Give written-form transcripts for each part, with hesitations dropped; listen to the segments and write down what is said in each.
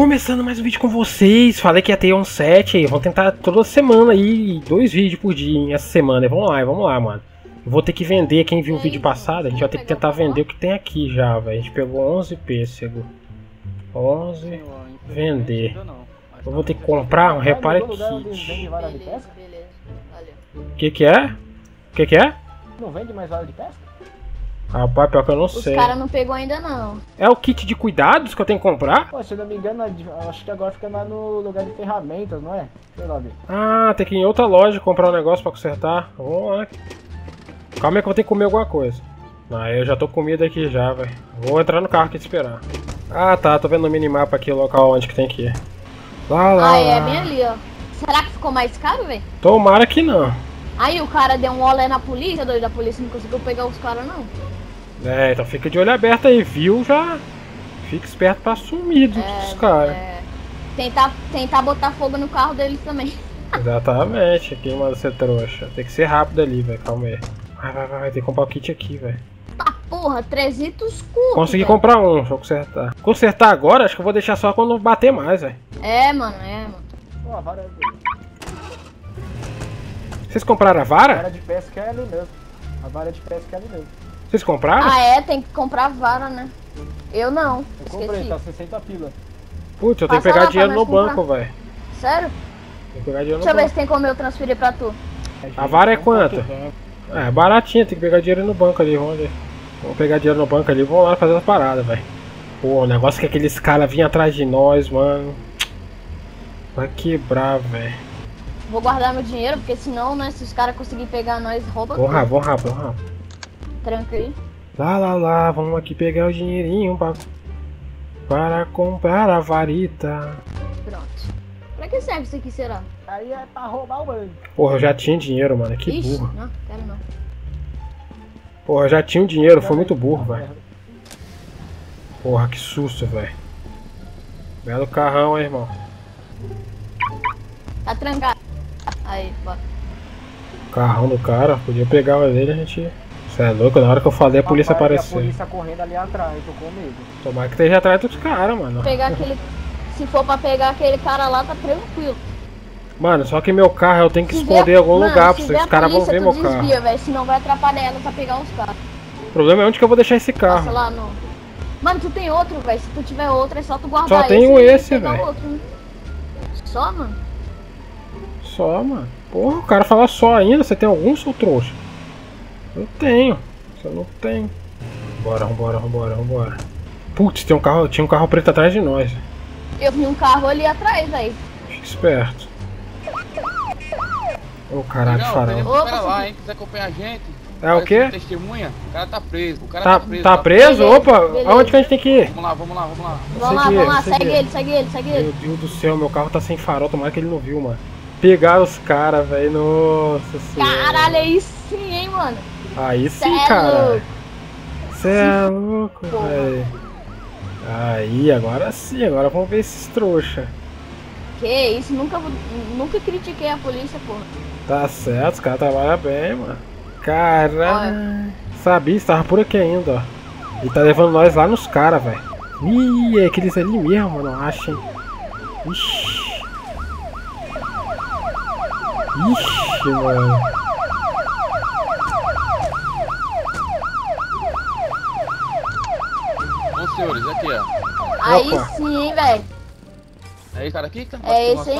Começando mais um vídeo com vocês, falei que ia ter um set, vou tentar toda semana aí, 2 vídeos por dia essa semana, vamos lá, mano. Vou ter que vender, quem viu o vídeo passado, a gente vai ter que tentar vender o que tem aqui já, velho. A gente pegou 11 pêssego, 11, vender. Eu vou ter que comprar um repara kit. O que é? Não vende mais vara de pesca? Rapaz, pior que eu não sei. Os caras não pegou ainda não. É o kit de cuidados que eu tenho que comprar? Pô, se eu não me engano, acho que agora fica lá no lugar de ferramentas, não é? Sei lá, bicho. Ah, tem que ir em outra loja comprar um negócio pra consertar. Vamos lá. Calma aí que eu vou ter que comer alguma coisa. Ah, eu já tô com medo aqui já, velho. Vou entrar no carro aqui e te esperar. Ah, tá. Tô vendo no minimapa aqui o local onde que tem que ir. Lá. Ah, é bem ali, ó. Será que ficou mais caro, velho? Tomara que não. Aí o cara deu um olé na polícia, doido. A polícia não conseguiu pegar os caras, não. É, então fica de olho aberto aí, viu? Já fica esperto pra sumir dos caras. É. Tentar botar fogo no carro deles também. Exatamente, quem manda ser trouxa. Tem que ser rápido ali, velho, calma aí. Vai, tem que comprar o kit aqui, velho. Tá porra, 300 cu. Consegui comprar um, deixa eu consertar. Consertar agora, acho que eu vou deixar só quando bater mais, velho. É, mano. Pô, a vara é doida. Vocês compraram a vara? A vara de pesca é ali mesmo. Vocês compraram? Ah é, tem que comprar vara, né? Eu não. Eu comprei, tá 60 pila. Putz, eu tenho que pegar dinheiro no banco, velho. Sério? Tem que pegar dinheiro no banco. Deixa eu ver se tem como eu transferir pra tu. A vara é quanto? É, baratinha, tem que pegar dinheiro no banco ali, vamos ver. Vamos pegar dinheiro no banco ali, vamos lá fazer as paradas, velho. Pô, o negócio é que aqueles caras vinham atrás de nós, mano. Vai quebrar, velho. Vou guardar meu dinheiro, porque senão, né, se os caras conseguirem pegar nós, rouba. Vamos rápido. Tranquilo. Lá, vamos aqui pegar o dinheirinho para comprar a varita. Pronto. Pra que serve isso aqui, será? Aí é pra roubar o banco. Porra, eu já tinha dinheiro, mano, que Ixi, burro. Não, quero não. Porra, eu já tinha o dinheiro, foi muito burro, velho. Porra, que susto, velho. Belo carrão, hein, irmão. Tá trancado. Aí, bota. Carrão do cara, podia pegar o dele, a gente... Você é louco, na hora que eu falei a polícia apareceu. A polícia correndo ali atrás, eu tô com medo. Tomara que esteja atrás dos caras, mano. Pegar aquele... Se for pra pegar aquele cara lá, tá tranquilo. Mano, só que meu carro eu tenho que esconder em algum lugar, porque os caras vão ver meu carro. Desvia, senão vai atrapalhar ela pra pegar os caras. O problema é onde que eu vou deixar esse carro. Nossa, lá no... Mano, tu tem outro, velho. Se tu tiver outro, é só tu guardar ele. Só tenho esse, velho. Só, mano? Só, mano. Porra, o cara fala só ainda. Você tem algum, seu trouxa? Eu tenho, você não tem. Vambora. Putz, tinha um carro preto atrás de nós. Eu vi um carro ali atrás, aí. Fica esperto. Ô, caralho, farol. Opa, lá, hein, quiser acompanhar a gente. É o quê? Testemunha, o cara tá preso. Tá preso? Opa, beleza. Aonde que a gente tem que ir? Vamos lá. Vamos lá, segue ele. Meu Deus do céu, meu carro tá sem farol, tomara que ele não viu, mano. Pegaram os caras, velho, nossa senhora. Caralho, aí sim, hein, mano. Aí sim, cara. Você é louco, velho. Aí, agora sim, agora vamos ver esses trouxa. Que isso, nunca critiquei a polícia, pô. Tá certo, os caras trabalham bem, mano. Caralho. Sabia, estava por aqui ainda, ó. E tá levando nós lá nos caras, velho. Ih, é aqueles ali mesmo, mano, acha, hein. Ixi, mano. Senhores, aqui ó. Aí opa. Sim, velho. É esse cara aqui? É esse aí.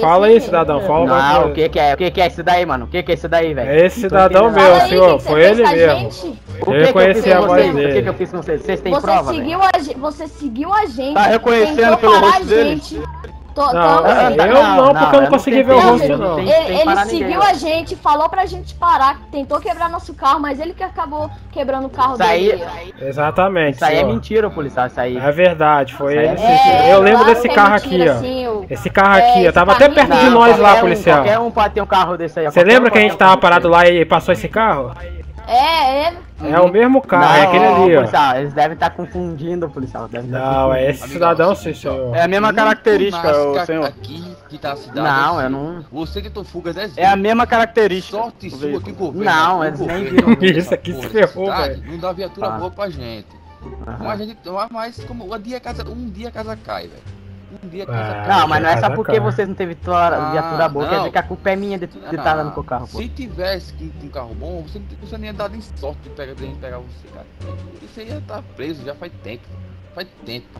Fala aí, cidadão. Fala mais. Não, o que é esse daí, mano? O que é esse daí, velho? É esse cidadão meu, senhor. Foi ele mesmo. Eu reconheci a voz dele. O que eu fiz com vocês? Vocês têm prova, velho? Você seguiu a gente. Tá reconhecendo pelo rosto dele? Não, porque eu não consegui ver o rosto, não. Ele seguiu a gente, falou pra gente parar, tentou quebrar nosso carro, mas ele que acabou quebrando o carro dele. Exatamente. Isso aí é mentira, policial, isso aí. É verdade, foi ele. Eu lembro desse carro aqui, ó. Esse carro aqui, eu tava até perto de nós lá, policial. Qualquer um pode ter um carro desse aí. Você lembra que a gente tava parado lá e passou esse carro? É o mesmo carro, não, é aquele ali, ó. Policial, eles devem estar confundindo, policial. Não, é esse cidadão, sim, senhor. É a mesma característica, ô, senhor. Aqui que tá a cidade. Não, eu não... Você que tu fugas 10 vezes. É a mesma característica. Sorte sua que governo. Não, é sempre... Isso aqui se ferrou, velho. Não dá viatura boa pra gente. Mas como um dia a casa cai, velho. Um dia que não, mas não é só porque vocês não teve viatura boa, quer dizer que a culpa é minha de estar andando com o carro. Se tivesse que um carro bom, você não ia dar nem sorte de pegar você, cara. Você ia estar preso já faz tempo.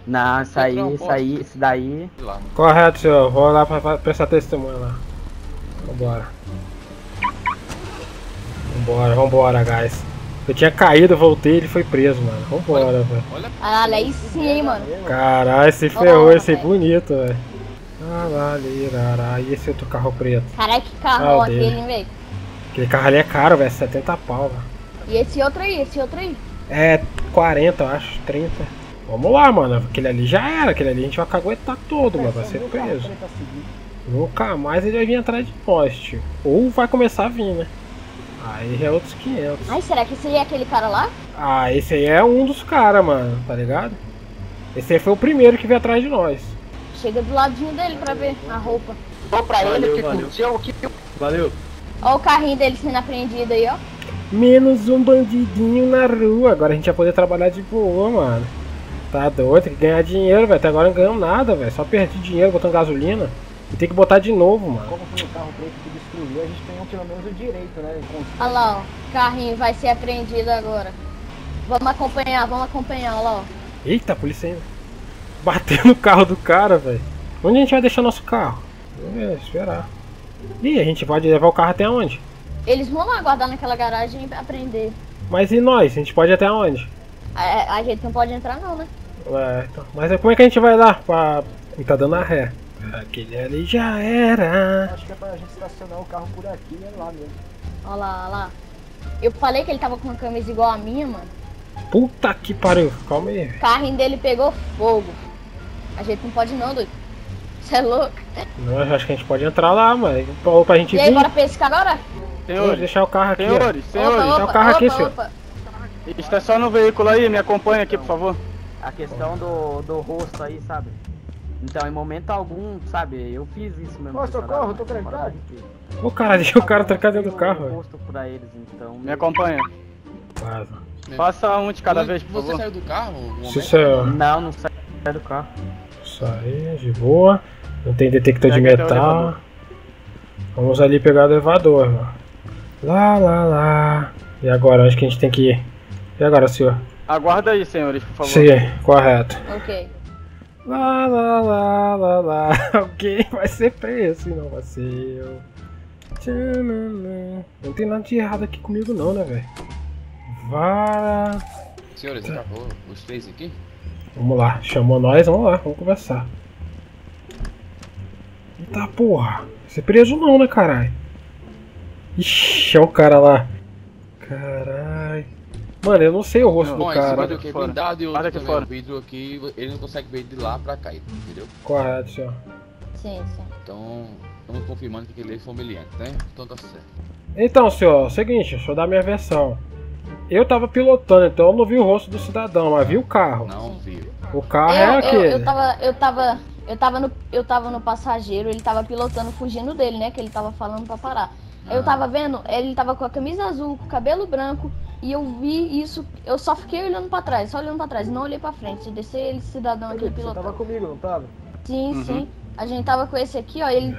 Não, isso daí. Correto, senhor. Vou lá pra prestar testemunho lá. Vambora, guys. Eu tinha caído, voltei, ele foi preso, mano. Vambora, velho. Caralho, aí sim, hein, mano. Caralho, se ferrou, esse é bonito, velho. Caralho, e esse outro carro preto? Caralho, que carro aquele, velho. Aquele carro ali é caro, velho, 70 pau, velho. E esse outro aí? É, 40, eu acho, 30. Vamos lá, mano, aquele ali já era, aquele ali a gente vai caguetar todo, mano, vai ser preso. Nunca mais ele vai vir atrás de nós, tio. Ou vai começar a vir, né? Aí já é outros 500. Ai, será que esse aí é aquele cara lá? Ah, esse aí é um dos caras, mano, tá ligado? Esse aí foi o primeiro que veio atrás de nós. Chega do ladinho dele pra ver a roupa. Só pra ele que curtiu o que... Valeu. Ó o carrinho dele sendo apreendido aí, ó. Menos um bandidinho na rua. Agora a gente vai poder trabalhar de boa, mano. Tá doido, tem que ganhar dinheiro, velho. Até agora não ganhamos nada, velho. Só perdi dinheiro botando gasolina. E tem que botar de novo, mano. Como foi o carro preto que destruiu, a gente tem pelo menos o direito, né? Olha lá, ó. O carrinho vai ser apreendido agora. Vamos acompanhar, olha lá, ó. Eita, a polícia ainda. Bateu no carro do cara, velho. Onde a gente vai deixar nosso carro? Esperar. Ih, a gente pode levar o carro até onde? Eles vão lá guardar naquela garagem e aprender. Mas e nós? A gente pode ir até onde? A gente não pode entrar, não, né? É, então. Mas como é que a gente vai lá? Pra... Ele tá dando a ré. Aquele ali já era. Acho que é pra gente estacionar o carro por aqui, é lá mesmo. Olha lá. Eu falei que ele tava com uma camisa igual a minha, mano. Puta que pariu, calma aí. O carrinho dele pegou fogo. A gente não pode não, doido. Você é louco? Não, eu acho que a gente pode entrar lá, mano. Ou pra gente e vir. E aí, bora pescar agora? Senhores, vou deixar o carro aqui. Senhores. Deixar o carro aqui, senhor. Estaciona o veículo aí, me acompanha aqui, por favor. A questão do rosto aí, sabe? Então, em momento algum, sabe, eu fiz isso mesmo. Ô, socorro, eu tô trancado. Ô, cara, deixa o cara trancar dentro do carro. Me acompanha. Passa um de cada vez, por favor. Você saiu do carro? Sim, senhor. Não saiu do carro. Saí, de boa. Não tem detector de metal. Vamos ali pegar o elevador, mano. Lá. E agora, onde que a gente tem que ir? E agora, senhor? Aguarda aí, senhores, por favor. Sim, correto. Ok. Lá. Alguém vai ser preso, não vai ser eu. Não tem nada de errado aqui comigo não, né, velho? Vara. Senhores, acabou os três aqui? Vamos lá, chamou nós, vamos lá, vamos conversar. Eita porra, ser preso não, né, caralho? Ixi, olha o cara lá. Caralho. Mano, eu não sei o rosto do cara. Bate aqui fora. Bate aqui fora. O vidro aqui, ele não consegue ver de lá pra cá, entendeu? Correto, senhor. Sim. Então, estamos confirmando que ele é familiante, né? Então tá certo. Então, senhor, seguinte, deixa eu dar minha versão. Eu tava pilotando, então eu não vi o rosto do cidadão, mas vi o carro. Não vi. O carro é aquele. Eu tava no passageiro, ele tava pilotando, fugindo dele, né? Que ele tava falando pra parar. Eu tava vendo, ele tava com a camisa azul, com o cabelo branco, e eu vi isso, eu só fiquei olhando pra trás, não olhei pra frente, deixei ele cidadão aqui pilotando. Você tava comigo, não tava? Sim, a gente tava com esse aqui, ó, ele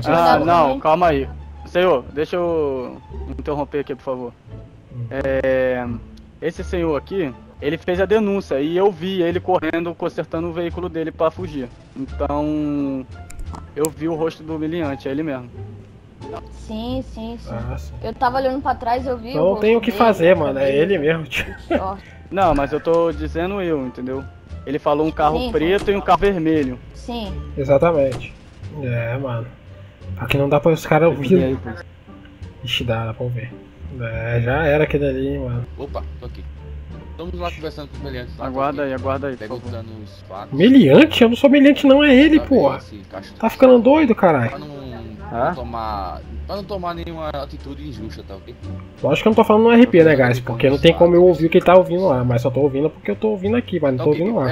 tinha dado não, calma aí. Senhor, deixa eu interromper aqui, por favor. Esse senhor aqui, ele fez a denúncia, e eu vi ele correndo, consertando o veículo dele pra fugir. Então, eu vi o rosto do humilhante, é ele mesmo. Sim. Eu tava olhando pra trás, eu vi. Não tem o que fazer, mano, é ele mesmo. Não, mas eu tô dizendo eu, entendeu? Ele falou um carro preto e um carro vermelho. Sim. Exatamente. É, mano. Aqui não dá pra os caras ouvir. Ixi, dá pra ouvir. É, já era aquele ali, mano. Opa, tô aqui. Estamos lá conversando com o meliante. Aguarda aí. Perguntando os fatos. Meliante? Eu não sou meliante não, é ele, porra. Tá ficando doido, caralho. Pra não tomar nenhuma atitude injusta, tá ok? Lógico que eu não tô falando no RP, né, guys? Porque não tem como eu ouvir o que ele tá ouvindo lá, mas só tô ouvindo porque eu tô ouvindo aqui, mas não tô ouvindo lá.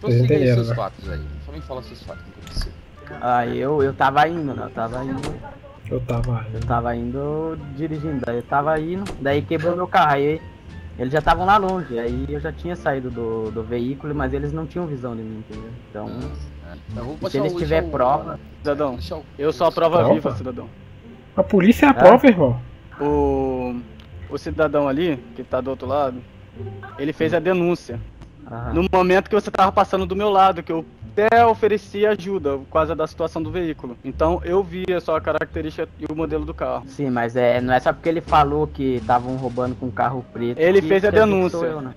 Vocês entenderam, né? Só me fala seus fatos, o que aconteceu. Ah, eu tava indo, né? Eu tava indo dirigindo, daí eu tava indo, daí quebrou meu carro, aí eles já estavam lá longe, aí eu já tinha saído do veículo, mas eles não tinham visão de mim, entendeu? Então... Se eles tiver prova... Cidadão, eu sou a prova viva, cidadão. A polícia é a prova, irmão. O cidadão ali, que tá do outro lado, ele fez a denúncia. No momento que você tava passando do meu lado, que eu até ofereci ajuda por causa da situação do veículo. Então eu vi só a característica e o modelo do carro. Sim, mas não é só porque ele falou que estavam roubando com um carro preto. Ele fez a denúncia. Eu, né?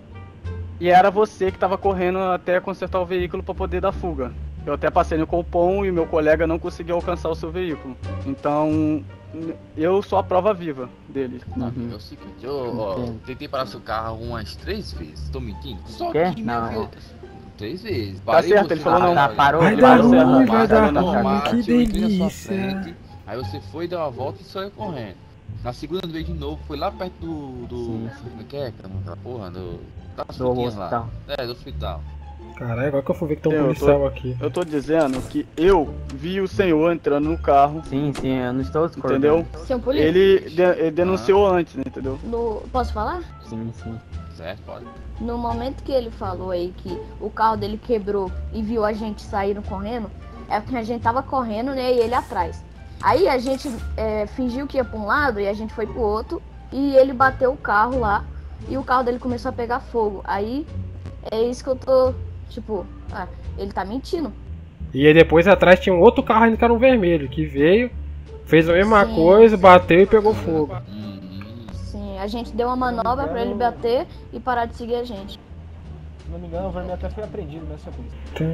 E era você que tava correndo até consertar o veículo para poder dar fuga. Eu até passei no Copom e meu colega não conseguiu alcançar o seu veículo. Então... eu sou a prova viva dele. É o seguinte, eu tentei parar seu carro umas 3 vezes, tô mentindo? Só que não. 3 vezes. Tá certo, ele falou não. Parou, que delícia. Aí você foi, deu uma volta e saiu correndo. Na segunda vez de novo, foi lá perto do... que é aquela porra? Da suquinha lá. É, do hospital. Caralho, agora que eu fui ver que tem um policial aqui. Eu tô dizendo que eu vi o senhor entrando no carro. Sim, sim, eu não estou discordando. Entendeu? Seu polícia. Ele denunciou antes, né, entendeu? Posso falar? Sim, sim. Certo, pode. No momento que ele falou aí que o carro dele quebrou e viu a gente saindo correndo, é porque a gente tava correndo, né, e ele atrás. Aí a gente fingiu que ia pra um lado e a gente foi pro outro. E ele bateu o carro lá e o carro dele começou a pegar fogo. Aí é isso que eu tô... tipo, ele tá mentindo. E aí depois atrás tinha um outro carro ainda que era um vermelho, que veio, fez a mesma coisa, bateu e pegou fogo. Sim, a gente deu uma manobra pra ele bater e parar de seguir a gente. Se não me engano, o vermelho até foi apreendido nessa polícia. Então,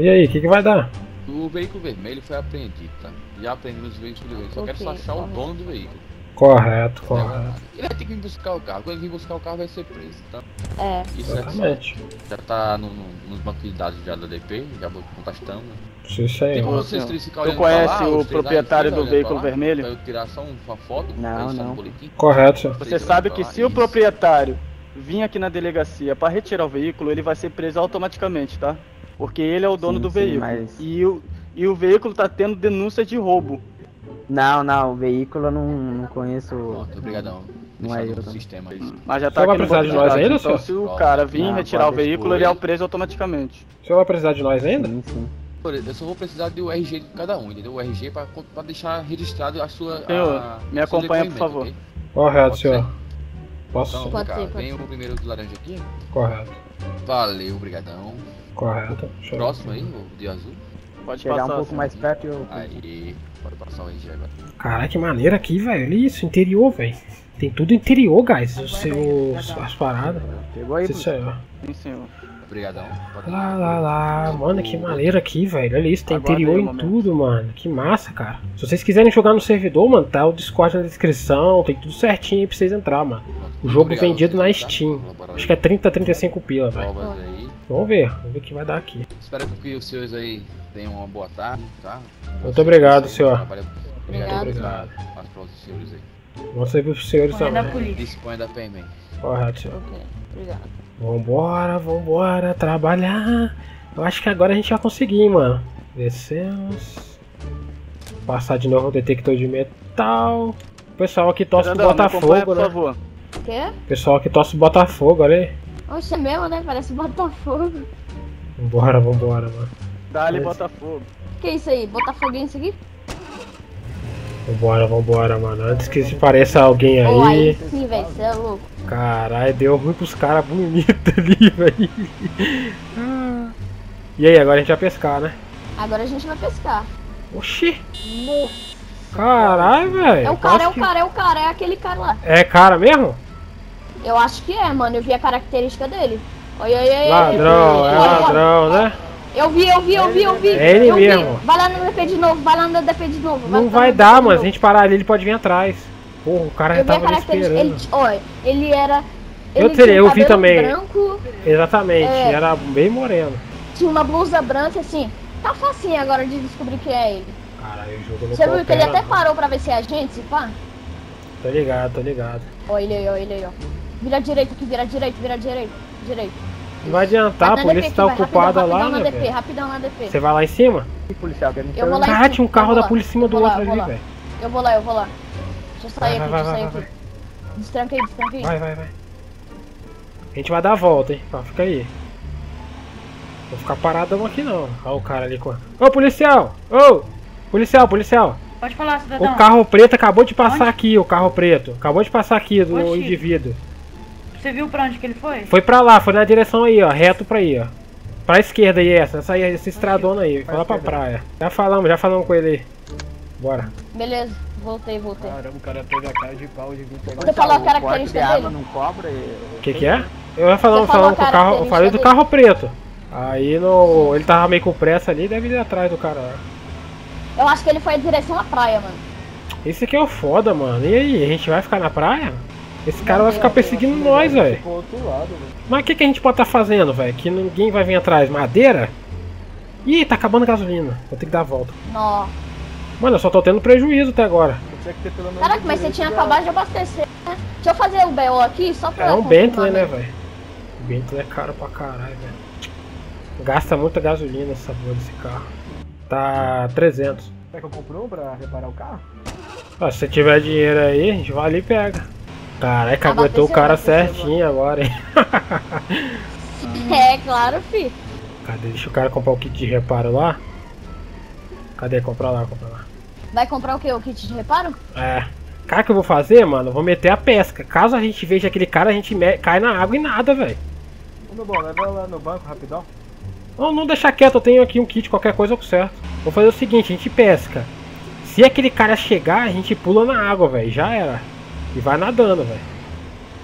e aí, o que vai dar? O veículo vermelho foi apreendido, tá? Já apreendimos os veículos vermelhos, só quero só achar o dono do veículo. Correto, correto. Ele vai ter que vir buscar o carro. Quando ele vir buscar o carro, vai ser preso, tá? É. Isso exatamente. Já tá nos bancos de dados já da DP, já contestando. Isso aí. Tu conhece o proprietário do veículo vermelho? Eu tirar só uma foto? Não, não. Correto, senhor. Você sabe que se o proprietário vir aqui na delegacia para retirar o veículo, ele vai ser preso automaticamente, tá? Porque ele é o dono do veículo. Mas... E o veículo tá tendo denúncia de roubo. Não, não, o veículo eu não conheço. Pronto, obrigadão. Não é eu. Sistema. Mas já tá aqui no banco de nós ainda, então, se o cara vir retirar o veículo, ele é preso automaticamente. O senhor vai precisar de nós ainda? Sim, sim. Eu só vou precisar do RG de cada um, entendeu? O RG pra deixar registrado a sua... Senhor, me acompanha, por favor. Okay? Correto, senhor. Posso? Então, vem o primeiro do laranja aqui? Correto. Valeu, obrigadão. Correto. Próximo aí, o de azul. Pode chegar um pouco mais perto e eu... Aí, pode passar o RG agora. Caralho, que maneiro aqui, velho. Olha isso, interior, velho. Tem tudo interior, guys. As paradas. Pegou aí, senhor. Sim, senhor. Obrigadão. Lá, lá, lá. Mano, que maneiro aqui, velho. Olha isso, tem interior em tudo, mano. Que massa, cara. Se vocês quiserem jogar no servidor, mano, tá o Discord na descrição. Tem tudo certinho aí pra vocês entrar, mano. O jogo vendido na Steam. Acho que é 30, 35 pila, velho. Vamos ver o que vai dar aqui. Espero que os senhores aí tenham uma boa tarde, tá? Muito obrigado, senhor. Obrigado. Passo para os senhores aí. Vamos servir para os senhores também. Dispõe da PM. Correto, senhor. Ok, obrigado. Vambora, trabalhar. Eu acho que agora a gente vai conseguir, mano. Descemos. Passar de novo o detector de metal. O pessoal aqui tosse o Botafogo, né? O quê? O pessoal aqui tosse o Botafogo, olha aí. Oxe, é mesmo, né? Parece Botafogo. Vambora, mano. Dá-lhe Botafogo. Que isso aí? Botafoguense aqui? Vambora, mano. Antes que se pareça alguém aí. Aí sim, velho, você é louco. Caralho, deu ruim pros caras bonitos ali, velho. E aí, agora a gente vai pescar, né? Agora a gente vai pescar. Oxi! Nossa! Caralho, velho. É o cara, é aquele cara lá. É cara mesmo? Eu acho que é, mano. Eu vi a característica dele. Oi. Ladrão, é ladrão, né? Eu vi. É ele mesmo. Vai lá no DP de novo, Não vai dar, mano. Se a gente parar ali, ele pode vir atrás. Porra, o cara já tava me esperando. Olha, ele era... Eu vi também. Branco, exatamente, era bem moreno. Tinha uma blusa branca, assim. Tá facinho agora de descobrir que é ele. Caralho, o jogo não. Você viu que ele até parou pra ver se é a gente, se pá? Tô ligado. Olha ele aí, ó. Vira direito. Não vai adiantar, a polícia tá ocupada lá, né? Rapidão na DP. Você vai lá em cima? Cara, tinha um carro da polícia em cima do outro ali, velho. Eu vou lá. Deixa eu sair aqui, Destranquei. Vai. A gente vai dar a volta, hein? Fica aí. Vou ficar paradão aqui não. Olha o cara ali. Ô, policial! Ô! Policial, policial! Pode falar, cidadão. O carro preto acabou de passar aqui, o carro preto. Acabou de passar aqui do indivíduo. Você viu pra onde que ele foi? Foi pra lá, foi na direção aí, ó. Reto pra aí, ó. Pra esquerda aí, essa estradona aí. Foi lá pra praia. Já falamos com ele aí. Bora. Beleza, voltei. Caramba, o cara pega a cara de pau de 20 anos. Você falou a característica dele? O que que é? Eu falando com o carro, eu falei do carro preto. Aí no, ele tava meio com pressa ali, deve ir atrás do cara. Eu acho que ele foi em direção à praia, mano. Esse aqui é o foda, mano. E aí, a gente vai ficar na praia? Esse cara vai ficar perseguindo nós, velho. Mas o que a gente pode estar fazendo, velho? Que ninguém vai vir atrás. Madeira? Ih, tá acabando a gasolina. Vou ter que dar a volta. Nossa. Mano, eu só tô tendo prejuízo até agora. Caraca, mas você tinha acabado de abastecer, né? Deixa eu fazer o BO aqui só pra... É um Bentley, né, velho? O Bentley é caro pra caralho, velho. Gasta muita gasolina essa porra desse carro. Tá 300. Será que eu compro um pra reparar o carro? Ah, se você tiver dinheiro aí, a gente vai ali e pega. Caraca, aguentou o cara certinho agora, hein? É, claro, fi. Cadê? Deixa o cara comprar o kit de reparo lá. Cadê? Comprar lá. Vai comprar o que? O kit de reparo? É. Cara, o que eu vou fazer, mano? Eu vou meter a pesca. Caso a gente veja aquele cara, a gente cai na água e nada, velho. Tudo bom, leva lá no banco rapidão. Não deixar quieto, eu tenho aqui um kit, qualquer coisa eu conserto. Vou fazer o seguinte, a gente pesca. Se aquele cara chegar, a gente pula na água, velho. Já era. E vai nadando, velho.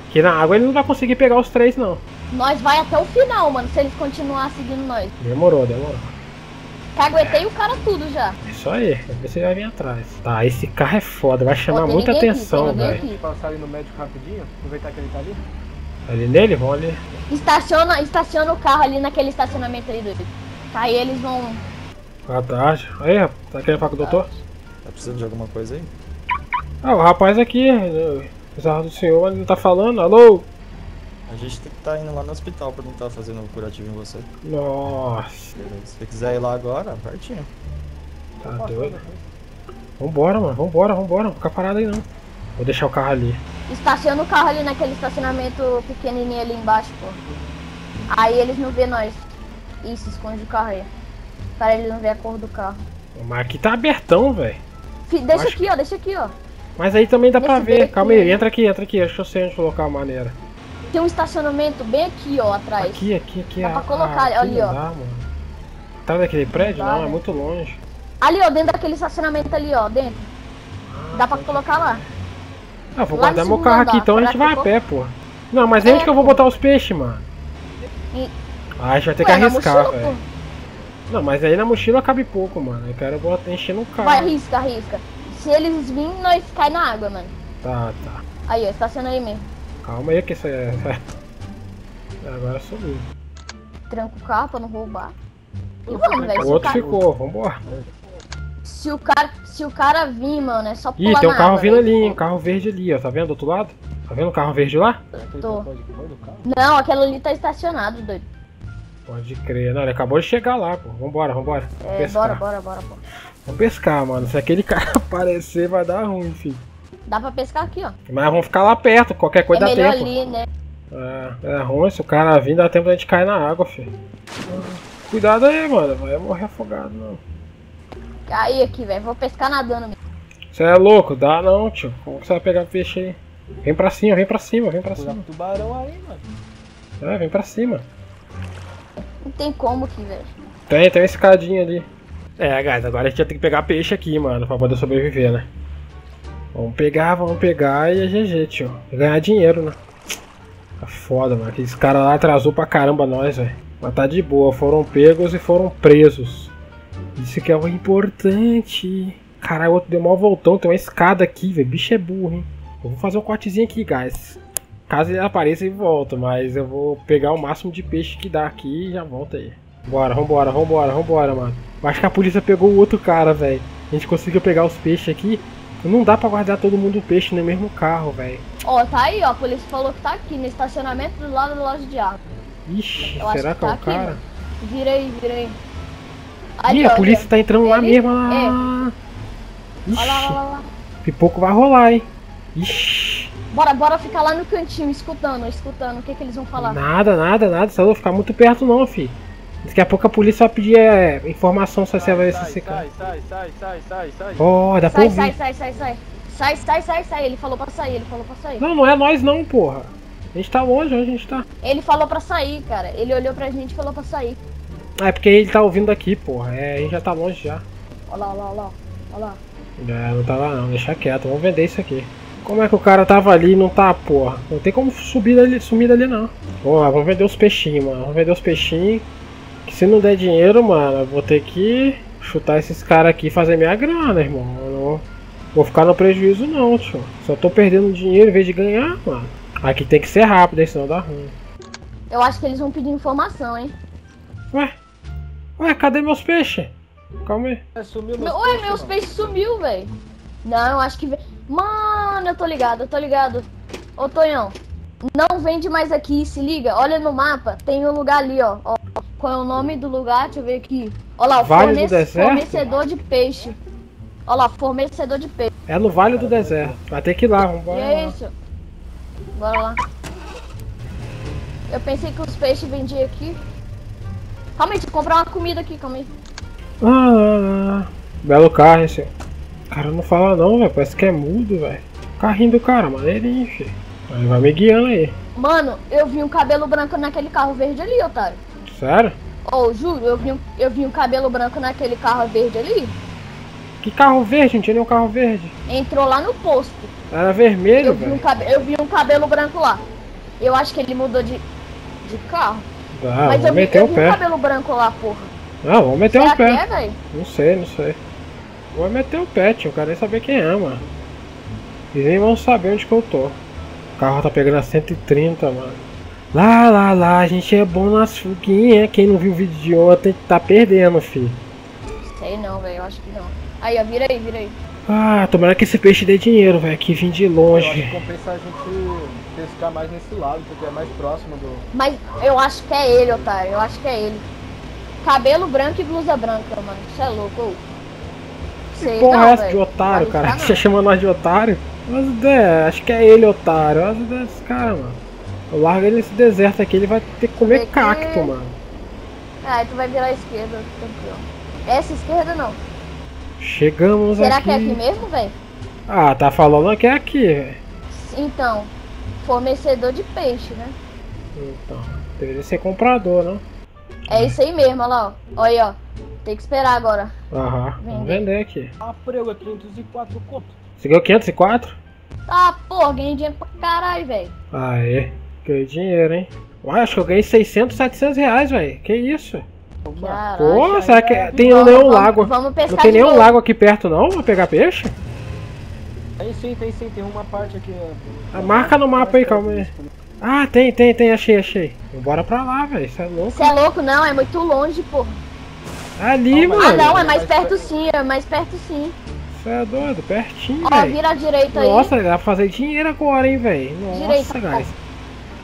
Porque na água ele não vai conseguir pegar os três, não. Nós vai até o final, mano, se eles continuar seguindo nós. Demorou. Caguetei o cara tudo já. Isso aí, você vai vir atrás. Tá, esse carro é foda, vai chamar muita atenção, velho. Tem que passar ali no médico rapidinho, aproveitar que ele tá ali. Ali nele? Vão ali. Estaciona o carro ali naquele estacionamento ali, doido. Tá, e eles vão... Ah, tá. Aí, rapaz, tá querendo falar com o doutor? Tá precisando de alguma coisa aí? Ah, o rapaz aqui, apesar do senhor, mas ele não tá falando. Alô? A gente tem que estar indo lá no hospital pra não estar fazendo um curativo em você. Nossa. Se você quiser ir lá agora, partinho. Tá doido. Vambora, mano. Vambora. Não fica parado aí, não. Vou deixar o carro ali. Estaciona o carro ali naquele estacionamento pequenininho ali embaixo, pô. Aí eles não vê nós. Isso, esconde o carro aí. Para eles não ver a cor do carro. Mas aqui tá abertão, velho. Deixa aqui, ó. Mas aí também dá pra ver. Calma aí, entra aqui. Deixa eu sei onde colocar a maneira. Tem um estacionamento bem aqui, ó, atrás. Aqui. Dá pra colocar ali, ó. Mano. Tá naquele prédio? Não, é muito longe. Ali, ó, dentro daquele estacionamento ali, ó, dentro. Dá pra colocar lá. Ah, vou guardar meu carro aqui, então a gente vai a pé, pô. Não, mas onde que eu vou botar os peixes, mano? A gente vai ter que arriscar, velho. Não, mas aí na mochila cabe pouco, mano. Eu quero botar enchendo o carro. Vai, arrisca. Se eles virem, nós cai na água, mano. Tá. Aí, ó, estaciona aí mesmo. Calma aí que isso é... Agora subiu. Tranca o carro pra não roubar. E vamos, velho. O outro ficou, vambora. Se o cara vir, mano, é só pular. Ih, tem um carro vindo ali, hein? Um carro verde ali, ó. Tá vendo do outro lado? Tá vendo o carro verde lá? Tô. Não, aquela ali tá estacionado, doido. Pode crer. Não, ele acabou de chegar lá, pô. Vambora. É, bora, pô. Vamos pescar, mano. Se aquele cara aparecer, vai dar ruim, filho. Dá pra pescar aqui, ó. Mas vamos ficar lá perto, qualquer coisa dá tempo. Ali, né? É ruim, se o cara vir, dá tempo da gente cair na água, filho. Cuidado aí, mano. Vai morrer afogado, não. Cai aqui, velho. Vou pescar nadando mesmo. Você é louco? Dá não, tio. Como que você vai pegar peixe aí? Vem pra cima. Tubarão aí, mano. É, vem pra cima. Não tem como aqui, velho. Tem uma escadinha ali. É, guys, agora a gente vai ter que pegar peixe aqui, mano, pra poder sobreviver, né? Vamos pegar e é GG, tio. Ganhar dinheiro, né? Tá foda, mano. Aqueles caras lá atrasou pra caramba nós, velho. Mas tá de boa, foram pegos e foram presos. Isso que é o importante. Caralho, o outro deu mó voltão. Tem uma escada aqui, velho. Bicho é burro, hein? Eu vou fazer um cortezinho aqui, guys. Caso ele apareça, ele volta. Mas eu vou pegar o máximo de peixe que dá aqui e já volta aí. Bora, vambora, mano. Acho que a polícia pegou o outro cara, velho. A gente conseguiu pegar os peixes aqui. Não dá pra guardar todo mundo o peixe no mesmo carro, velho. Ó, tá aí, ó. A polícia falou que tá aqui, no estacionamento do lado da loja de água. Ixi, será que é o cara? Vira aí. Ali, ih, a polícia tá entrando lá mesmo. Olha lá. Pipoco vai rolar, hein. Ixi. Bora ficar lá no cantinho, escutando o que eles vão falar. Nada. Você não vai ficar muito perto não, fi. Daqui a pouco a polícia vai pedir informação social vai esse cara. Sai. Oh, dá pra ouvir. Sai. Ele falou pra sair. Não é nós não, porra. A gente tá longe, onde a gente tá? Ele falou pra sair, cara. Ele olhou pra gente e falou pra sair. Ah, é porque ele tá ouvindo aqui, porra. É, a gente já tá longe já. Olha lá. Não tá lá não, deixa quieto, vamos vender isso aqui. Como é que o cara tava ali e não tá, porra? Não tem como subir ali, sumir dali não. Porra, vamos vender os peixinhos, mano. Vamos vender os peixinhos. Que se não der dinheiro, mano, eu vou ter que chutar esses caras aqui e fazer minha grana, irmão. Eu não vou ficar no prejuízo não, tio. Só tô perdendo dinheiro em vez de ganhar, mano. Aqui tem que ser rápido, senão dá ruim. Eu acho que eles vão pedir informação, hein. Ué, cadê meus peixes? Calma aí. Meus peixes sumiu, velho. Não, eu acho que... Mano, eu tô ligado. Ô, Tonhão, não vende mais aqui, se liga. Olha no mapa, tem um lugar ali, ó. Qual é o nome do lugar? Deixa eu ver aqui. Olha lá, vale fornecedor de peixe. Olha lá, fornecedor de peixe. É no Vale do Deserto. Vai ter que ir lá, vambora. É isso. Bora lá. Eu pensei que os peixes vendiam aqui. Calma aí, deixa eu comprar uma comida aqui, calma aí. Belo carro esse. Cara não fala não, velho. Parece que é mudo, velho. Carrinho do cara, maneirinho, filho. Ele vai me guiando aí. Mano, eu vi um cabelo branco naquele carro verde ali, otário. Sério? Juro, eu vi um cabelo branco naquele carro verde ali. Que carro verde? Não tinha nenhum carro verde. Entrou lá no posto. Era vermelho, velho. Eu vi um cabelo branco lá. Eu acho que ele mudou de carro. Ah, mas eu vi um cabelo branco lá, porra. Não, vamos meter o pé. É, não sei. Vou meter o pé, tio. Eu quero nem saber quem é, mano. E nem vão saber onde que eu tô. O carro tá pegando a 130, mano. Lá. A gente é bom nas fuguinhas. Quem não viu o vídeo de ontem tá perdendo, filho. Sei não, velho. Eu acho que não. Aí, ó. Vira aí. Ah, tomara que esse peixe dê dinheiro, velho. Que vim de longe. Eu acho que compensa a gente pescar mais nesse lado, porque é mais próximo do... Mas eu acho que é ele, otário. Eu acho que é ele. Cabelo branco e blusa branca, mano. Isso é louco. Que porra é essa de otário, cara? Você chama nós de otário? Mas ideia, acho que é ele, otário. As ideias desse cara, mano. Eu largo ele nesse deserto aqui, ele vai ter que comer cacto, mano. Ah, tu vai virar à esquerda, tranquilo. Essa esquerda não. Chegamos aqui. Será que é aqui mesmo, velho? Ah, tá falando que é aqui, velho. Então, fornecedor de peixe, né? Então, deveria ser comprador, né? É isso aí mesmo, olha lá, ó. Olha aí, ó. Tem que esperar agora. Aham, vamos vender aqui. Ah, prego, 504 conto. Você ganhou 504? Ah, porra, ganhei dinheiro pra caralho, velho. Aê, ganhei dinheiro, hein. Uai, acho que eu ganhei 600, 700 reais, velho. Que isso? Caralho. Pô, será que tem nenhum lago? Vamos pescar. Não tem nenhum lago aqui perto, não? Pra pegar peixe? Tem sim. Tem uma parte aqui. Marca no mapa aí, calma aí. Ah, tem, achei. Bora pra lá, velho, isso é louco. Isso é louco não, é muito longe, porra. Ali, mano. Ah, não, é mais perto sim, Isso é doido, pertinho, velho. Ó, vira a direita aí. Nossa, dá pra fazer dinheiro agora, hein, velho. Nossa, guys.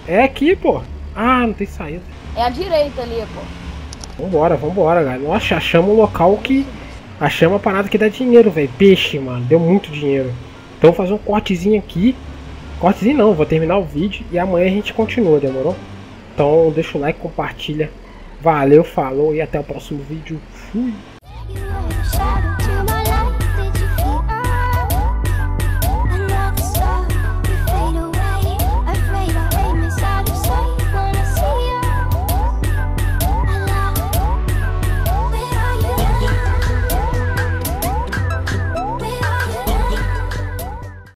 É aqui, pô. Ah, não tem saída. É a direita ali, pô. Vambora, galera. Nossa, achamos um local que... Achamos a parada que dá dinheiro, velho. Peixe, mano, deu muito dinheiro. Então vou fazer um cortezinho aqui. Cortezinho não, vou terminar o vídeo e amanhã a gente continua, demorou? Então deixa o like, compartilha. Valeu, falou e até o próximo vídeo. Fui!